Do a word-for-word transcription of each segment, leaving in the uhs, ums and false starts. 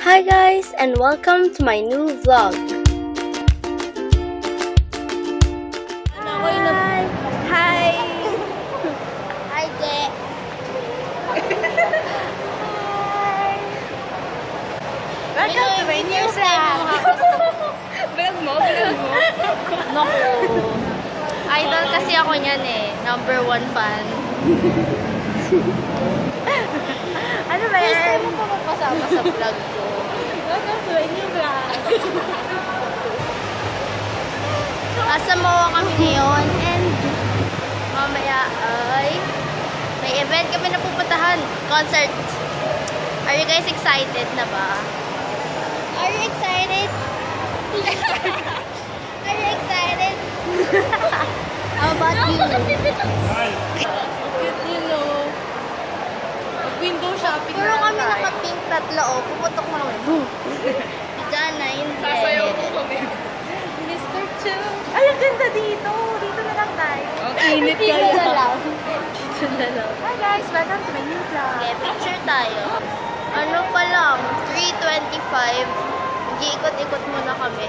Hi guys, and welcome to my new vlog. Hi. Hi. Hi. Welcome to my new vlog. Vlog mo, vlog mo. No. Idol kasi ako niyan eh. Number one fan. Ano ba yan? First time mo papapasama sa vlog ko. Welcome to my new vlog. Asamoa kami ngayon and mamaya ay may event kami na pupuntahan. Concert. Are you guys excited na ba? Are you excited? Are you excited? How about you? You know, window shopping. Puro kami naka-pink tatlo. Oh. Puputok na kami. Diyan na, hindi. Sasayaw po kami. mister Chu. Ay, ang ganda dito. Dito na lang tayo. Okay, init kayo. Dito na lang. Dito na lang. Hi guys, welcome to my new vlog. Okay, picture tayo. Ano pa lang, three twenty-five. Iikot-ikot muna kami.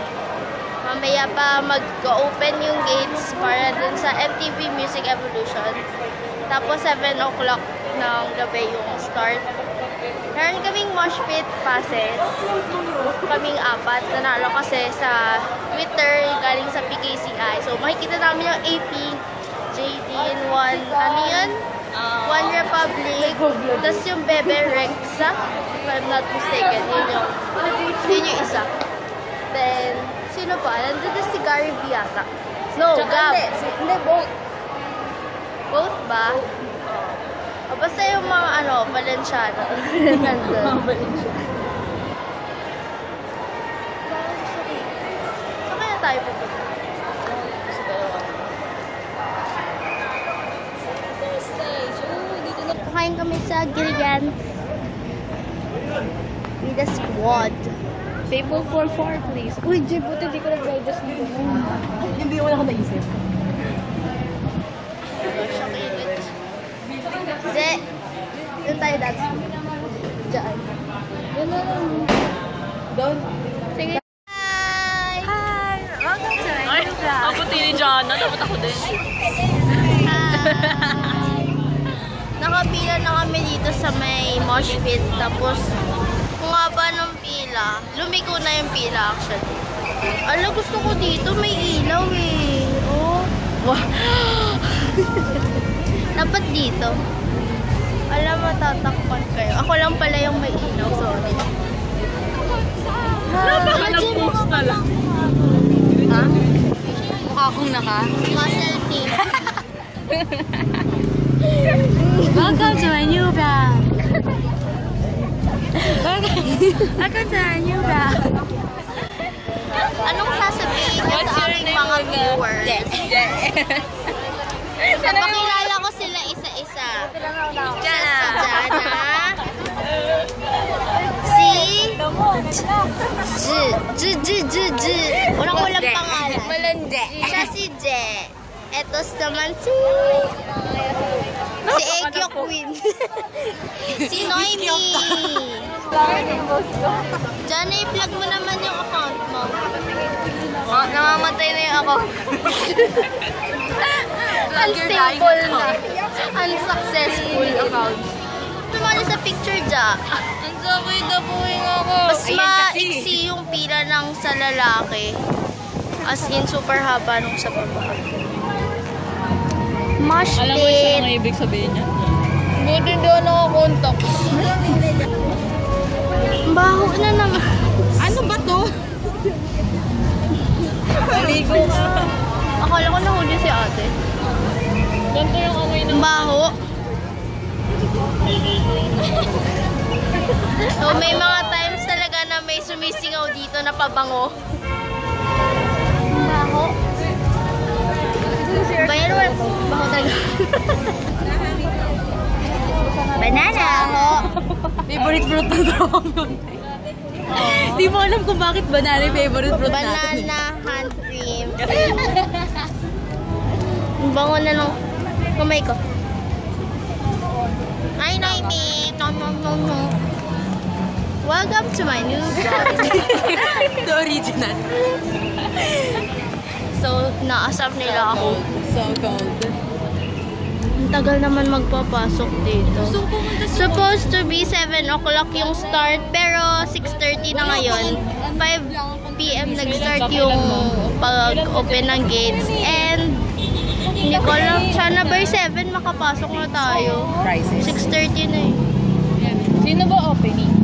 Mamaya pa mag-open yung gates para dun sa M T V Music Evolution. Tapos seven o'clock ng gabi yung start. Meron kaming mosh pit passes. Kaming apat. Nanalo kasi sa Twitter galing sa P K C I. So makikita namin yung A P J D N one. Ano yun? One Republic. Tapos yung Bebe Rexa. If I'm not mistaken. Yun yung, yun yung isa. Then, sino pa? Nandito si Gary V yata. No, Gab. Hindi, both. Both ba? Oh, basta yung mga ano, Valenciano. Nandun. Saan kaya tayo pupunta? Sa dalawa. Kakain kami sa Gilligan. With a squad. Table four four, please. Uy, Jay, buti di ko nag-drive this dito. Hindi wala ko naisip. Jay, doon tayo dance. Diyan. Doon. Sige. Hi! Hi! Welcome to my new vlog. Ako tini dyan. Nalabot ako din. Hi! Nakapila na kami dito sa may mosh pit. Tapos, kung nga ba nung pila, lumiko na yung pila actually. Ala, gusto ko dito. May ilaw eh. Oh. Wow! Dapat dito. Alam, matatakpan kayo. Ako lang pala yung may ilaw. Sorry. Baka nag-post na lang. Ha? Mukha akong naka? Mukha selfie. Welcome to my new vlog. Welcome to my new vlog. Anong sasabihin niyo sa ating mga viewers? Yes. Napakilala ko sila isa-isa. Jana. Si J. J. J. J. Walang-walang pangalan. Malande. Siya si J. Etos naman si Si Egyo Queen. Si Noemi. Jana, i-plug mo naman yung account mo. Namamatay na yung account. Unstable na. Unsuccessful account. Tumali sa picture dyan. Ang sabay na buwing ako. Mas ma-iksi yung pila ng sa lalaki. As in, super haba nung sa baba. Mosh pit. Alam mo siya ang ibig sabihin niya? Buti doon ako kontak. Baho na nang... Ano ba to? Maligo ka. Akala ko nahuli si ate. Ganto yung amoy ng baho. So may mga times talaga na may sumisingaw dito na pabango. Baho. Bayan wala po. Baho talaga. Banana. Favorite fruit na tawag nun. Di mo alam kung bakit banana yung favorite fruit natin. Banana hand cream. Bango na nung kumay ko. Ay, Naimi! Nom, nom, nom, nom. Welcome to my new vlog. The original. So, naasap nila ako. So cold. Ang tagal naman magpapasok dito. Supposed to be seven o'clock yung start, pero six thirty na ngayon. five p m nag-start yung pag-open ng gates. And, hindi ko alam, sana by seven makapasok na tayo. six thirty na eh. Sino ba opening?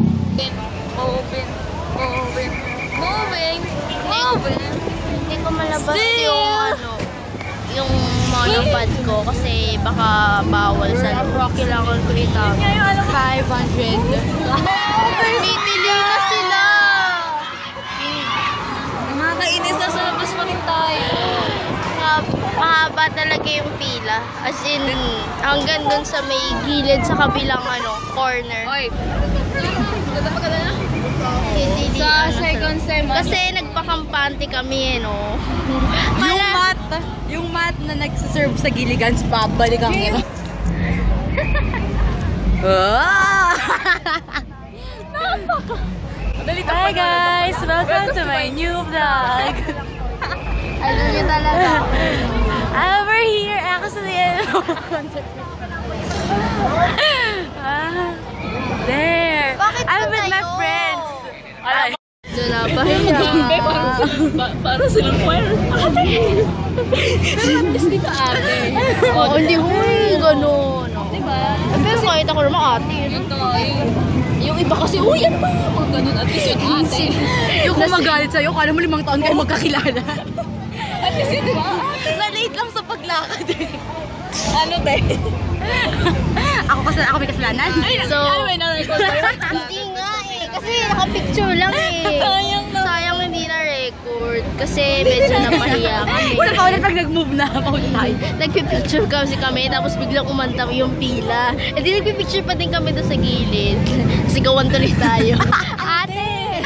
Open, open, moving, open. Hindi ko malabas yung ano, yung monopod ko kasi baka bawal sa loob. Kailangan ko ito. five hundred. Bibili na sila! Nakakainis na sa labas pa rin tayo. Mahaba talaga yung pila. As in, hanggang dun sa may gilid sa kabilang ano, corner. Oy! Hindi, sa ano, second sem kasi nagpakampante kami eh, no? Yung mat, yung mat na nagsiserve sa Gilligan's, babalik ang ito. Hi guys! Welcome to my new vlog! Alam niyo talaga. Uh, we're here actually. There! I'm with my friends! Alam! Para silang choir. Pero at least di ka ate. Oo, hindi ko eh, gano'n. Diba? Pero kahit ako naman ate. Yung iba kasi, uy, ano ba yung mga gano'n? At least yun ate. Yung kumagalit sa'yo, kala mo limang taon kayo magkakilala. At least yun ba? Na-late lang sa paglakad eh. Ano ba eh? Ako kasi, ako may kasalanan. So, hindi nga eh. Kasi nakapicture lang eh. Sayang na. Sayang hindi na-record. Kasi medyo napahiya kami. Wala ka ulit pag nag-move na ako tayo. Nagpipicture kasi kami, tapos biglang umantap yung pila. E di nagpipicture pa din kami doon sa gilid. Kasi gawan tuloy tayo. Ate!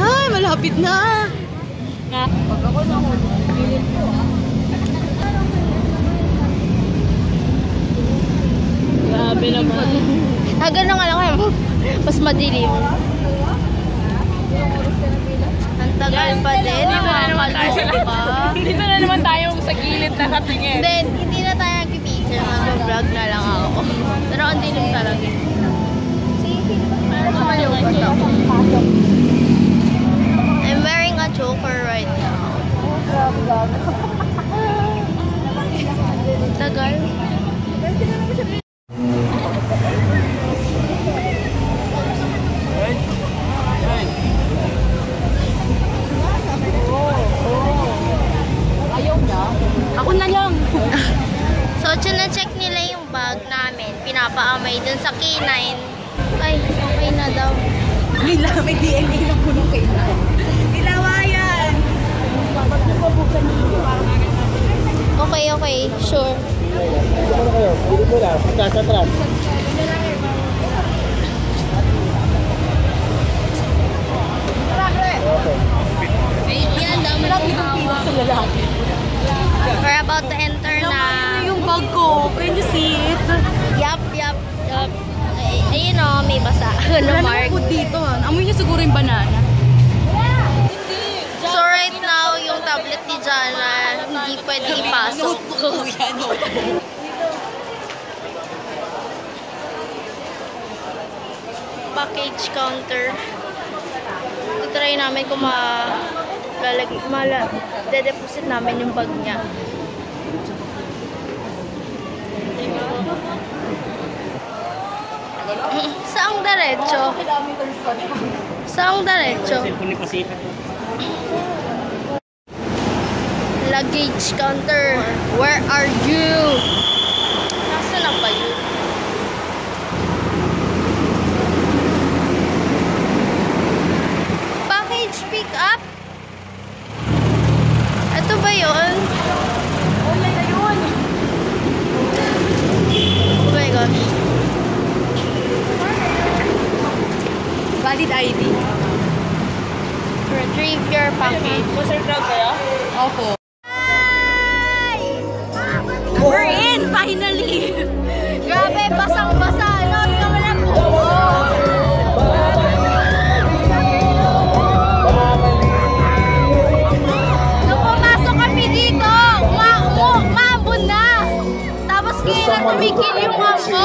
Ay, malapit na! Pag ako na ako, gilid ko ah. Grabe naman. Ah, gano'n nga lang. Mas madilim. Ang tagal pa din. Hindi na naman tayo sa gilid na katingin. Then, hindi na tayo nag-picture. Mag-vlog na lang ako. Pero ang dilim talaga. I'm wearing a choker right now. Ang tagal. Ako na lang. So, chine-check nila yung bag namin. Pinapaamay dun sa K nine. Ay, okay na daw. May lang, may D N A na punong K nine. Dilawayan! Okay, okay. Sure. We're about to enter na. Yung bag ko. Can you see it? Yup, yup, yup. Ayun o, may basa. Wala naman food dito. Amoy niya siguro yung banana. So right now, yung tablet ni Jana, hindi pwede ipasok. Package counter. Tutry namin kung ma-deposit namin yung bag niya. Saang derecho? Saang derecho? Luggage counter. Where are you? Nasaan na ba yun? Pick up? Ito ba yun? Oh my God, yun! Oh my gosh. Valid I D. Retrieve your package. Pusher crowd kaya? Opo. We're in! Finally! Grabe, basa! someone who took an M T V.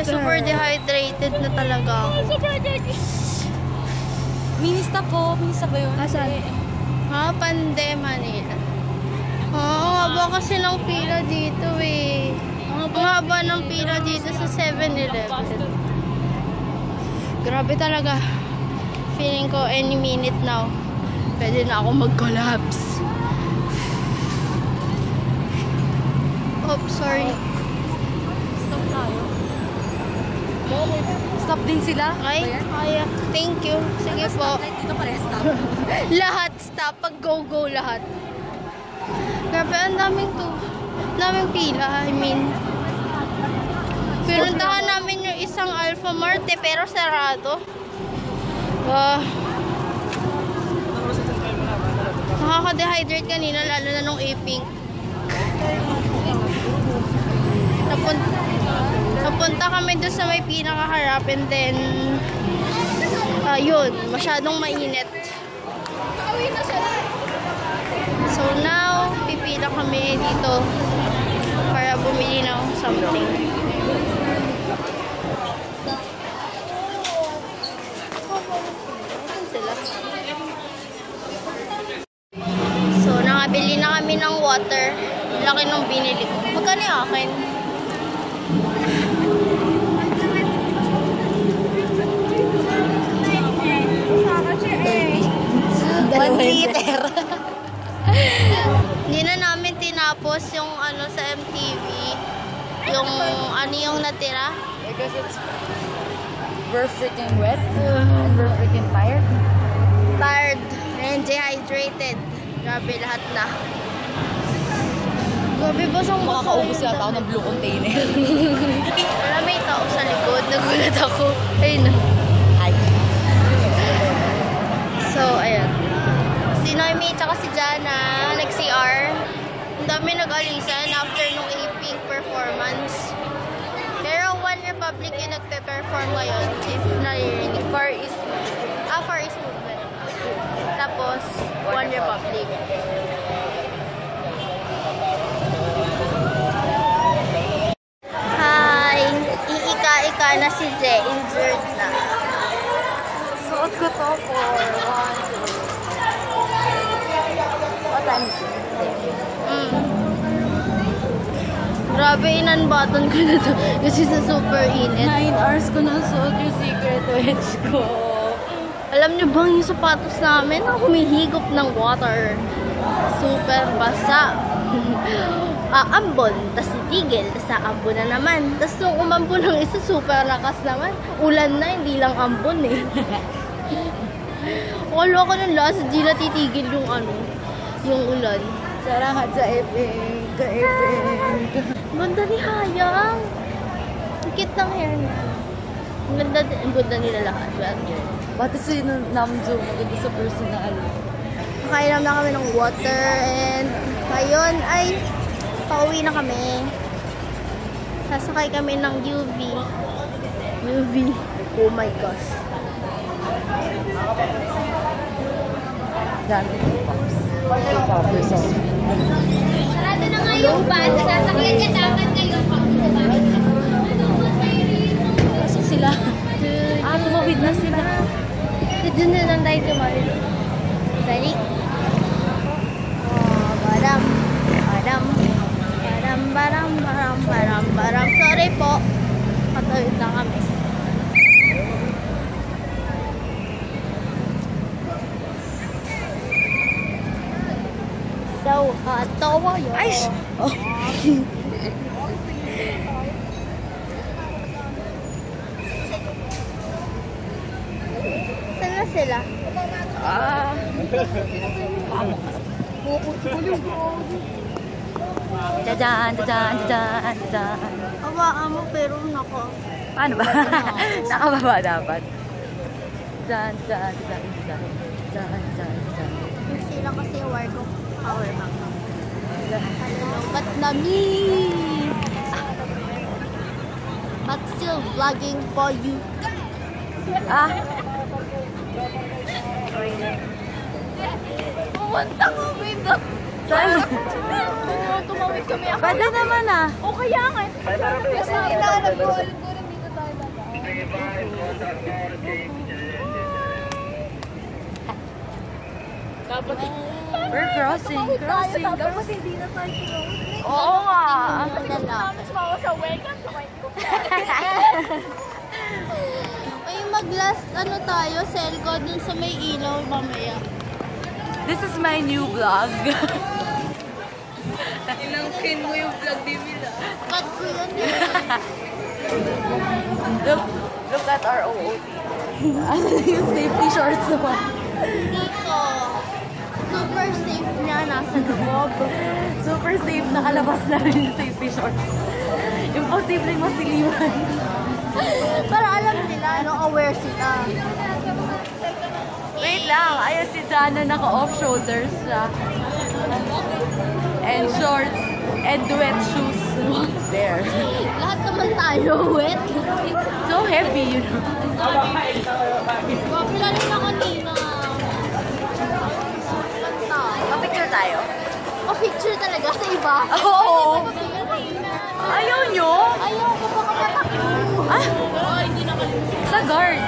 Super dehydrated na talaga ako. Minista po. Minista ba yun? Asan? Ha? Pandema nila. Oo, haba kasi ng pila dito eh. Haba ng pila dito sa seven eleven. Grabe talaga. Feeling ko any minute now, pwede na ako mag-collapse. Oops, sorry. Stop tayo. Stop din sila? Okay. Kaya. Thank you. Sige po. Dito pala stop. Lahat stop. Pag go go lahat. Grabe, ang daming to. Daming pila, I mean. Pinuntahan namin yung isang Alphamarte pero sarado. Ah. Uh, Nakaka-dehydrate kanina lalo na nung Apink. Napunta. Napunta kami doon sa may pinakaharap and then uh, yun, masyadong mainit. So now, pipila kami dito para bumili ng something. So nakabili na kami ng water. Laki nung binili ko. Magkano yung akin? one liter. Hindi na namin tinapos yung ano sa M T V. Yung ano yung natira. Because it's... We're freaking wet. We're freaking tired. Tired and dehydrated. Grabe, lahat na. Grabe, basang basa. Makakaubos yata ako ng blue container. Wala, may tao sa likod. Nagulat ako. Ayun na. Hi. So, ayan. Si Noemi, tsaka si Jana, nag-C R. Ang dami nag-alisan after nung Apink performance. Pero One Republic yung nagpe-perform ngayon. If naririnig. Far East Movement. Ah, Far East Movement. Tapos, One Republic. Hi! Iika-ika na si Jay. Injured na. Suot ko to for one, two. What time is it? Mm. Grabe, in-unbutton ko na to. Kasi sa super init. Nine hours ko na suot yung secret wedge ko. Alam niyo bang yung sapatos namin na humihigop ng water? Super basa. Aambon, tas itigil, tas aambon na naman. Tas nung umambon ng isa, super lakas naman. Ulan na, hindi lang ambon eh. Wala ko ng last, hindi na titigil yung ano, yung ulan. Sarahat sa Apink, sa Apink. Ganda ni Hayang. Ang cute ng hair niya. Ang ganda, ganda nila lahat. Ba't kasi yung namjoom, maganda sa person na alam. Nakailam na kami ng water and ngayon ay pauwi na kami. Sasakay kami ng U V. U V. Oh my gosh. Dami ng pops. Sarado na nga yung bus. Sasakyan niya dapat ngayon. Pasok sila. Ah, tumawid na sila. Doon na lang tayo tumawid. Dali. Oh, baram. Baram. Baram, baram, baram, baram, baram. Sorry po. Patawid na kami. So, katawa yun. Ay! Oh. Saan na sila? Ah! Jajan, jajan, jajan, jajan. Awaan mo pero nako. Paano ba? Nakababa dapat. Jajan, jajan, jajan, jajan, jajan, jajan. Sila kasi wire ko. Power bank. But na me! But still vlogging for you. Ah! Pumunta ko, babe! Saan? Tumawid kami ako. Bada naman ah! O kaya nga! Mas nakilanap ko. Siguro dito tayo bata. Dapat we're crossing, crossing. Tapos hindi na tayo cross. Oo nga! Kasi gusto namin sumawa sa welcome sa kayo. Ay, mag-last ano tayo, selgo dun sa may ilaw mamaya. This is my new vlog. Ilangkin mo yung vlog ni Mila. Cut ko yun yun. Look, look at our O O T. Ano yung safety shorts naman? Dito. Super safe niya, nasa loob. Super safe, nakalabas na rin yung safety shorts. Imposible yung masiliwan. Para alam nila, ano, aware sila. Wait lang, ayun si Jana, naka-off shoulders siya. And shorts, and wet shoes. There. Lahat naman tayo wet. It's so heavy, you know. Wapila rin ako nina. Pa-picture tayo? Pa-picture talaga sa iba? Oo. Ayaw nyo? Ayaw ko pa kapatak. Ah? Sa guard.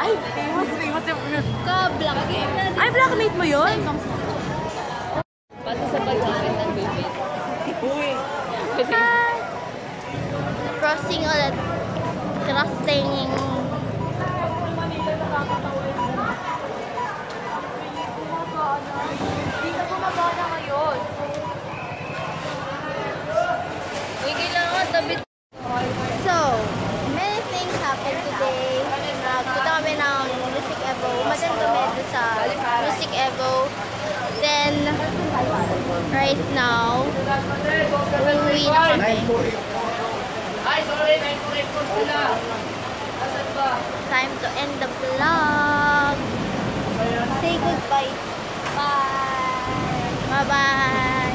Ay, famous, famous yung yun. Ay, blackmate mo yun? Bata sa pag-aakit ng baby. Uy! Hi! Crossing ulit. Crossing. Hindi na bumabana ngayon. Uy, kailangan tabit. So, many things happened today. maganda medyo sa Music Evo. Then, right now, uuwi na kami. Time to end the vlog. Say goodbye. Bye. Bye-bye.